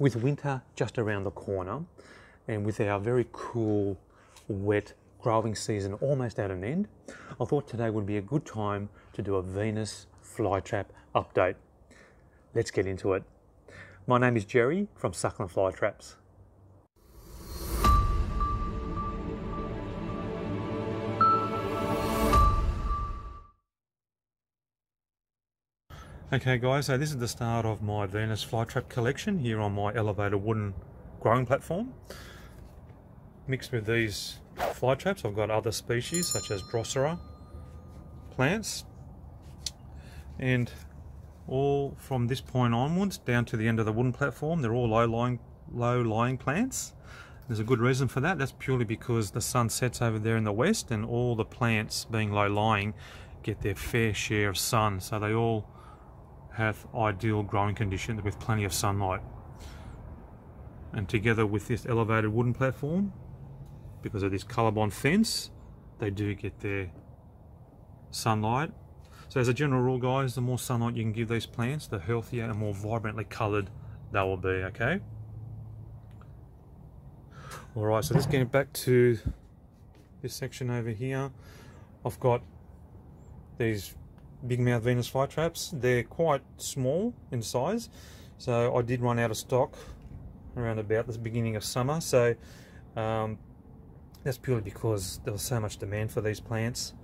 with winter just around the corner and with our very cool, wet growing season almost at an end, I thought today would be a good time to do a Venus flytrap update. Let's get into it. My name is Jerry from Succulent Flytraps. Okay guys, so this is the start of my Venus flytrap collection here on my elevator wooden growing platform. Mixed with these flytraps, I've got other species such as Drosera plants, and all from this point onwards down to the end of the wooden platform, they're all low-lying plants. There's a good reason for that. That's purely because the sun sets over there in the west, and all the plants being low-lying get their fair share of sun, so they all have ideal growing conditions with plenty of sunlight. And together with this elevated wooden platform, because of this colour-bond fence, they do get their sunlight. So as a general rule guys, the more sunlight you can give these plants, the healthier and more vibrantly coloured they will be, okay? Alright, so just getting back to this section over here, I've got these big-mouth Venus flytraps. They're quite small in size, so I did run out of stock around about the beginning of summer, so that's purely because there was so much demand for these plants,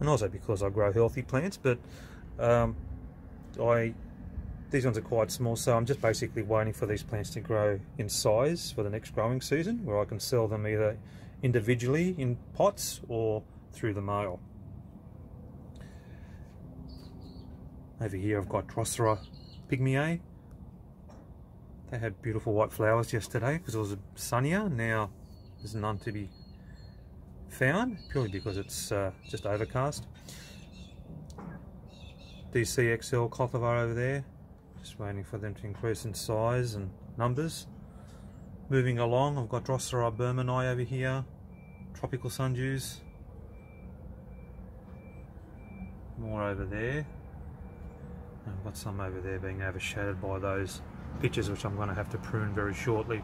and also because I grow healthy plants. But these ones are quite small, so I'm just basically waiting for these plants to grow in size for the next growing season, where I can sell them either individually in pots or through the mail. Over here I've got Drosera pygmiae. They had beautiful white flowers yesterday because it was sunnier. Now there's none to be found, purely because it's just overcast. DCXL kothavar over there, just waiting for them to increase in size and numbers. Moving along, I've got Drosera burmannii over here, tropical sundews. More over there. I've got some over there being overshadowed by those pitchers, which I'm going to have to prune very shortly.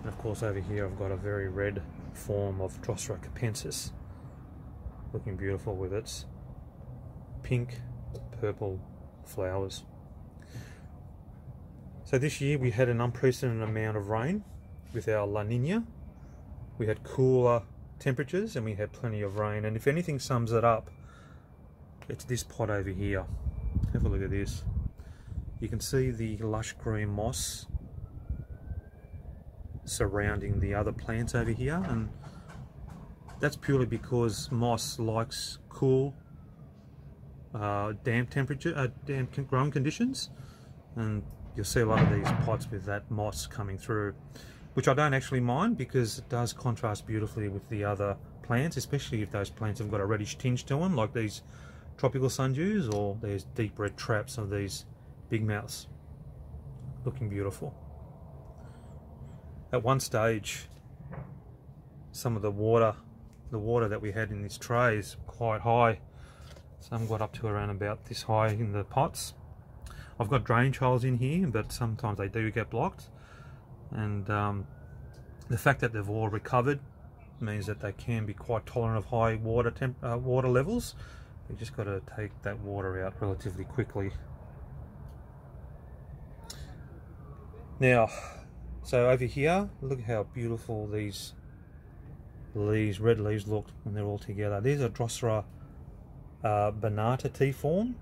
And of course over here I've got a very red form of Drosera capensis, looking beautiful with its pink purple flowers. So this year we had an unprecedented amount of rain with our La Niña. We had cooler temperatures and we had plenty of rain, and if anything sums it up, it's this pot over here. Have a look at this. You can see the lush green moss surrounding the other plants over here, and that's purely because moss likes cool, damp growing conditions, and you'll see a lot of these pots with that moss coming through, which I don't actually mind because it does contrast beautifully with the other plants, especially if those plants have got a reddish tinge to them, like these tropical sundews or these deep red traps of these big mouths, looking beautiful. At one stage, some of the water that we had in this tray is quite high. Some got up to around about this high in the pots. I've got drainage holes in here, but sometimes they do get blocked, and the fact that they've all recovered means that they can be quite tolerant of high water levels. You just got to take that water out relatively quickly. Now, so over here, look how beautiful these leaves, red leaves, look when they're all together. These are Drosera binata T-form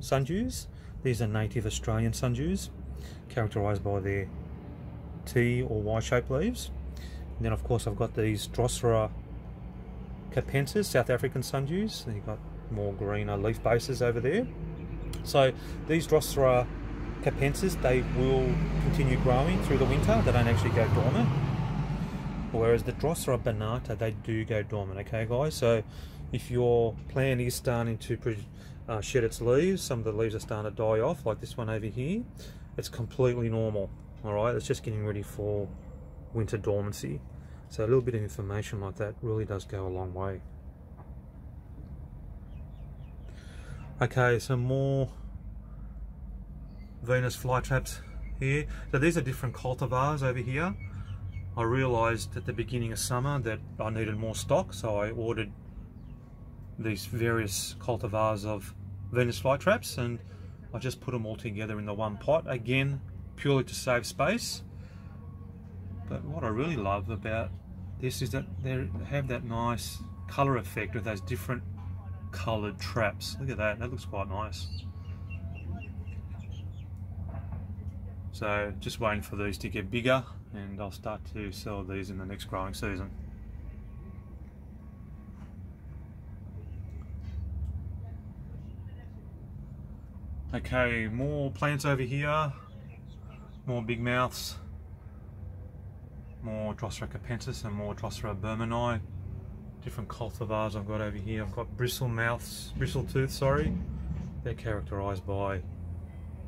sundews. These are native Australian sundews, characterised by their T or Y-shaped leaves. And then, of course, I've got these Drosera capensis, South African sundews. You've got more greener leaf bases over there. So these Drosera capensis, they will continue growing through the winter. They don't actually go dormant, whereas the Drosera binata, they do go dormant, okay guys? So if your plant is starting to shed its leaves, some of the leaves are starting to die off, like this one over here, it's completely normal, all right? It's just getting ready for winter dormancy. So a little bit of information like that really does go a long way. Okay, some more Venus Flytraps here. So these are different cultivars over here. I realised at the beginning of summer that I needed more stock, so I ordered these various cultivars of Venus Flytraps and I just put them all together in the one pot, again purely to save space. But what I really love about this is that they have that nice colour effect of those different coloured traps. Look at that, that looks quite nice. So just waiting for these to get bigger and I'll start to sell these in the next growing season. Okay, more plants over here, more big mouths, more Drosera capensis and more Drosera burmannii. Different cultivars I've got over here. I've got bristle tooth. They're characterised by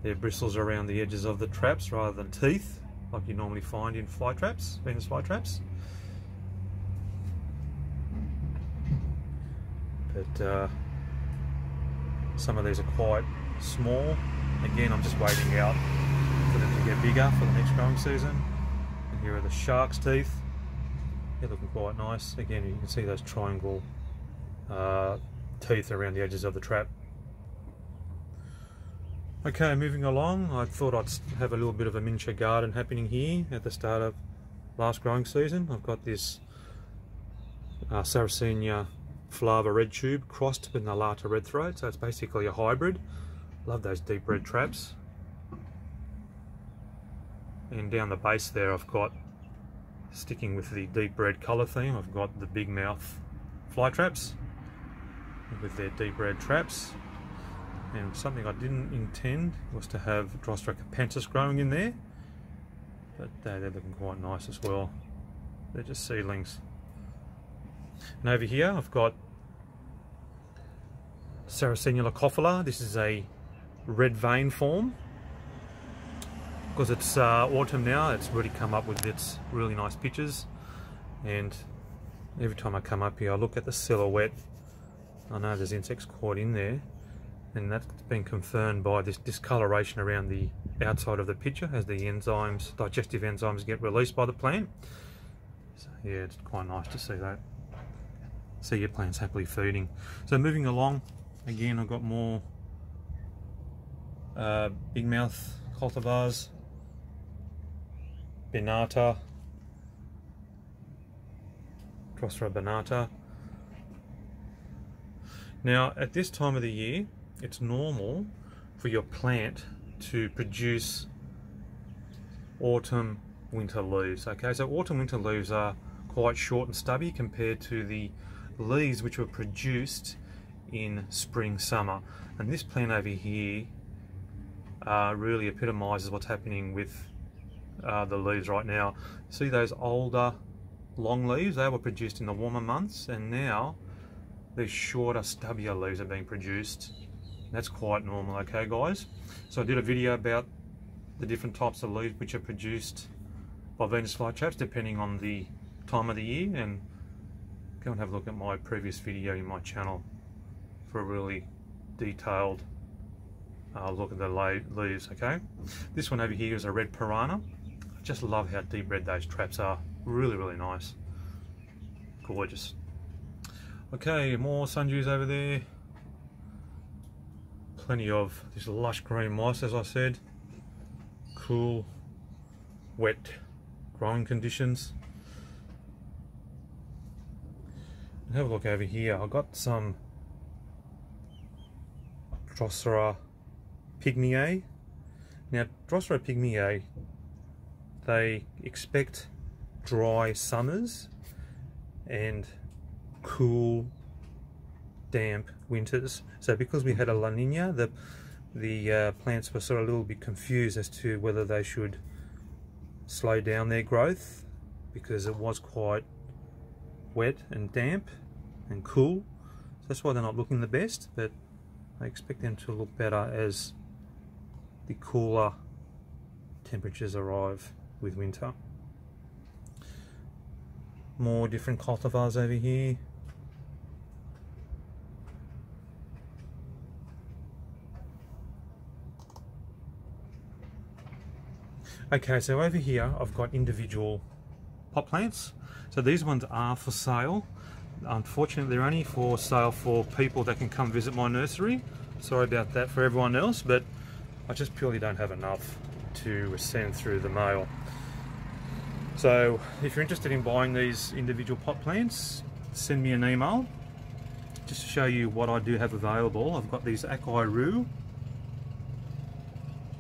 their bristles around the edges of the traps rather than teeth, like you normally find in fly traps, Venus fly traps. But some of these are quite small. Again, I'm just waiting out for them to get bigger for the next growing season. And here are the shark's teeth. They're looking quite nice. Again, you can see those triangle teeth around the edges of the trap. Okay, moving along, I thought I'd have a little bit of a miniature garden happening here at the start of last growing season. I've got this Sarracenia flava red tube crossed with the Lata red throat, so it's basically a hybrid. Love those deep red traps. And down the base there I've got, sticking with the deep red colour theme, I've got the big mouth fly traps with their deep red traps. And something I didn't intend was to have Drosera capensis growing in there, but they're looking quite nice as well. They're just seedlings. And over here I've got Sarracenia leucophylla. This is a red vein form. Because it's autumn now, it's really come up with its really nice pictures, and every time I come up here I look at the silhouette. I know there's insects caught in there, and that's been confirmed by this discoloration around the outside of the picture as the enzymes, digestive enzymes, get released by the plant. So yeah, it's quite nice to see that. See your plants happily feeding. So moving along, again I've got more big mouth cultivars, binata, Drosera binata. Now at this time of the year, it's normal for your plant to produce autumn winter leaves. Okay, so autumn winter leaves are quite short and stubby compared to the leaves which were produced in spring summer, and this plant over here really epitomizes what's happening with the leaves right now. See those older long leaves, they were produced in the warmer months, and now these shorter stubbier leaves are being produced. That's quite normal, okay guys? So I did a video about the different types of leaves which are produced by Venus flytraps depending on the time of the year, and go and have a look at my previous video in my channel for a really detailed look at the leaves, okay? This one over here is a red piranha. I just love how deep red those traps are. Really, really nice. Gorgeous. Okay, more sundews over there. Plenty of this lush green moss, as I said. Cool, wet growing conditions. And have a look over here. I've got some Drosera pygmiae. Now, Drosera pygmiae, they expect dry summers and cool, damp winters. So because we had a La Niña, the plants were sort of a little bit confused as to whether they should slow down their growth because it was quite wet and damp and cool. So that's why they're not looking the best, but I expect them to look better as the cooler temperatures arrive with winter. More different cultivars over here. Okay, so over here I've got individual pot plants. So these ones are for sale. Unfortunately, they're only for sale for people that can come visit my nursery. Sorry about that for everyone else, but I just purely don't have enough to send through the mail. So if you're interested in buying these individual pot plants, send me an email just to show you what I do have available. I've got these Akai Rue,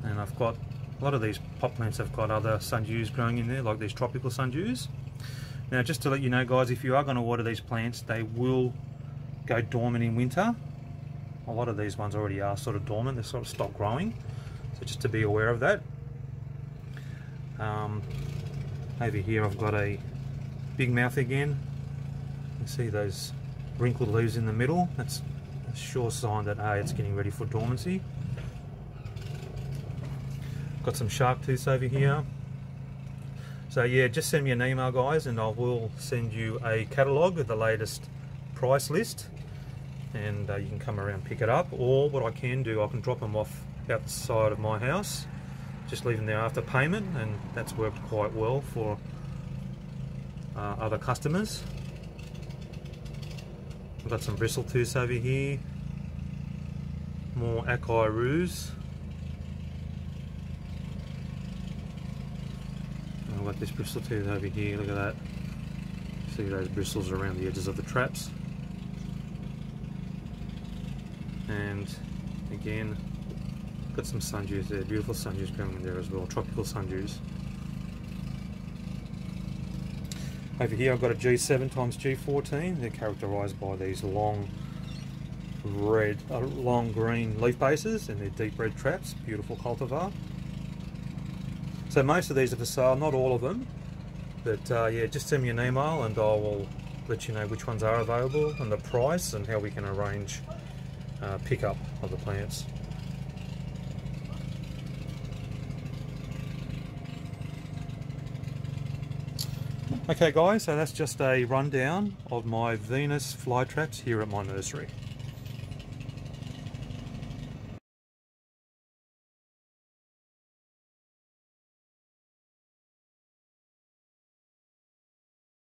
and I've got a lot of these pot plants have got other sundews growing in there, like these tropical sundews. Now, just to let you know, guys, if you are going to water these plants, they will go dormant in winter. A lot of these ones already are sort of dormant, they sort of stop growing, so just to be aware of that. Over here I've got a pygmouth again. You can see those wrinkled leaves in the middle. That's a sure sign that, hey, it's getting ready for dormancy. Got some shark tooths over here. So yeah, just send me an email, guys, and I will send you a catalogue with the latest price list, and you can come around and pick it up. Or what I can do, I can drop them off outside of my house, just leave them there after payment, and that's worked quite well for other customers. I've got some bristletoes over here, more Akai Rues. I've got this bristletoe over here, look at that. See those bristles around the edges of the traps. And again, got some sundews there, beautiful sundews growing in there as well, tropical sundews. Over here I've got a G7 times G14, they're characterised by these long red, long green leaf bases, and they're deep red traps, beautiful cultivar. So most of these are for sale, not all of them, but yeah, just send me an email and I will let you know which ones are available and the price and how we can arrange pickup of the plants. Okay guys, so that's just a rundown of my Venus flytraps here at my nursery.